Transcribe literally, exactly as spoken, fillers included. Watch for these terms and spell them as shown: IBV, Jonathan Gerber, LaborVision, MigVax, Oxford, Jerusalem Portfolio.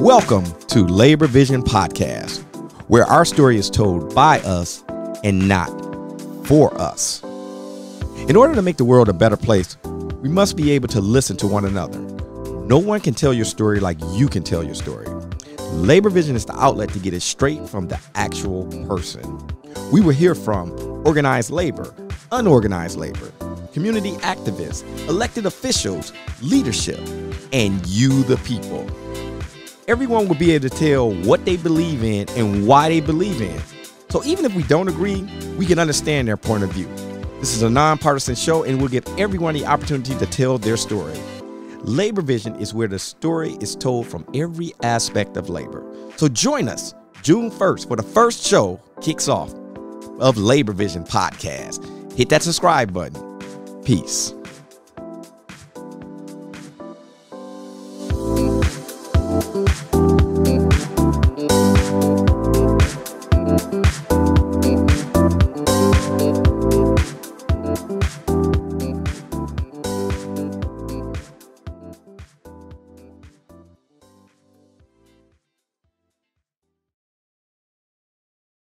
Welcome to LaborVision Podcast, where our story is told by us and not for us. In order to make the world a better place, we must be able to listen to one another. No one can tell your story like you can tell your story. LaborVision is the outlet to get it straight from the actual person. We will hear from organized labor, unorganized labor, community activists, elected officials, leadership, and you, the people. Everyone will be able to tell what they believe in and why they believe in. So even if we don't agree, we can understand their point of view. This is a nonpartisan show, and we'll give everyone the opportunity to tell their story. LaborVision is where the story is told from every aspect of labor. So join us June first for the first show kicks off of LaborVision Podcast. Hit that subscribe button. Peace. Thank you.